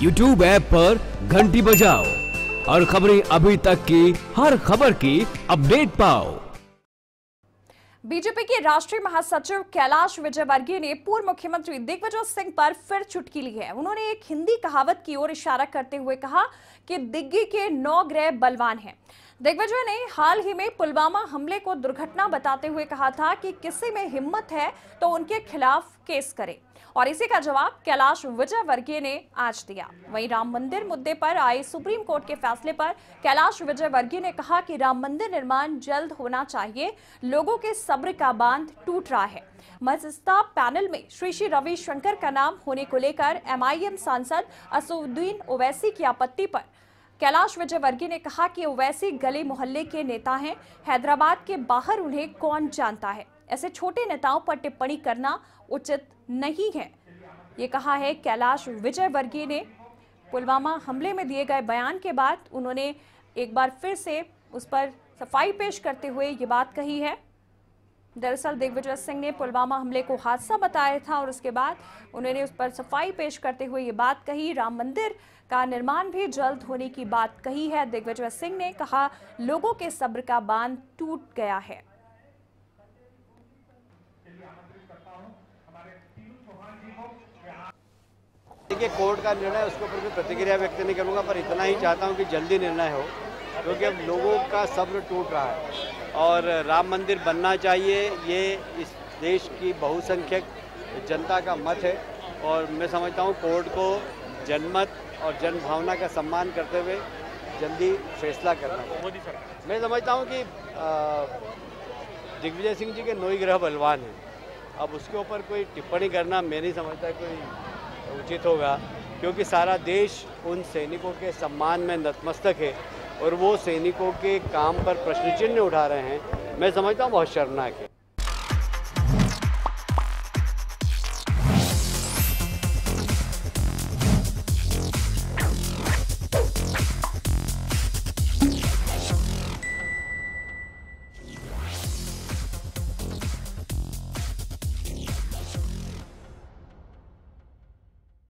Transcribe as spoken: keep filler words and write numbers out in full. YouTube app पर घंटी बजाओ और खबरें अभी तक की हर खबर की अपडेट पाओ। बीजेपी के राष्ट्रीय महासचिव कैलाश विजयवर्गीय ने पूर्व मुख्यमंत्री दिग्विजय सिंह पर फिर चुटकी ली है। उन्होंने एक हिंदी कहावत की ओर इशारा करते हुए कहा कि दिग्गी के नौ ग्रह बलवान हैं। दिग्विजय ने हाल ही में पुलवामा हमले को दुर्घटना बताते हुए कहा था कि किसी में हिम्मत है तो उनके खिलाफ केस करें, और इसी का जवाब कैलाश विजयवर्गीय ने आज दिया। वहीं राम मंदिर मुद्दे पर आए सुप्रीम कोर्ट के फैसले पर कैलाश विजयवर्गीय ने कहा कि राम मंदिर निर्माण जल्द होना चाहिए, लोगों के सब्र का बांध टूट रहा है। मध्यस्थता पैनल में श्री श्री रविशंकर का नाम होने को लेकर एम आई एम सांसद असुद्दीन ओवैसी की आपत्ति पर कैलाश विजयवर्गीय ने कहा कि ओवैसी गली मोहल्ले के नेता हैं, हैदराबाद के बाहर उन्हें कौन जानता है, ऐसे छोटे नेताओं पर टिप्पणी करना उचित नहीं है। ये कहा है कैलाश विजयवर्गीय ने। पुलवामा हमले में दिए गए बयान के बाद उन्होंने एक बार फिर से उस पर सफाई पेश करते हुए ये बात कही है। दरअसल दिग्विजय सिंह ने पुलवामा हमले को हादसा बताया था और उसके बाद उन्होंने उस पर सफाई पेश करते हुए ये बात कही। राम मंदिर का निर्माण भी जल्द होने की बात कही है। दिग्विजय सिंह ने कहा लोगों के सब्र का बांध टूट गया है। देखिए कोर्ट का निर्णय, उसके ऊपर भी प्रतिक्रिया व्यक्त नहीं करूंगा, पर इतना ही चाहता हूं कि जल्दी निर्णय हो, क्योंकि अब लोगों का सब्र टूट रहा है और राम मंदिर बनना चाहिए। ये इस देश की बहुसंख्यक जनता का मत है और मैं समझता हूँ कोर्ट को जनमत और जनभावना का सम्मान करते हुए जल्दी फैसला करना है। मैं समझता हूँ कि दिग्विजय सिंह जी के नौ ग्रह बलवान हैं, अब उसके ऊपर कोई टिप्पणी करना मैं नहीं समझता कोई उचित होगा, क्योंकि सारा देश उन सैनिकों के सम्मान में नतमस्तक है और वो सैनिकों के काम पर प्रश्न चिन्ह उठा रहे हैं। मैं समझता हूँ बहुत शर्मनाक है।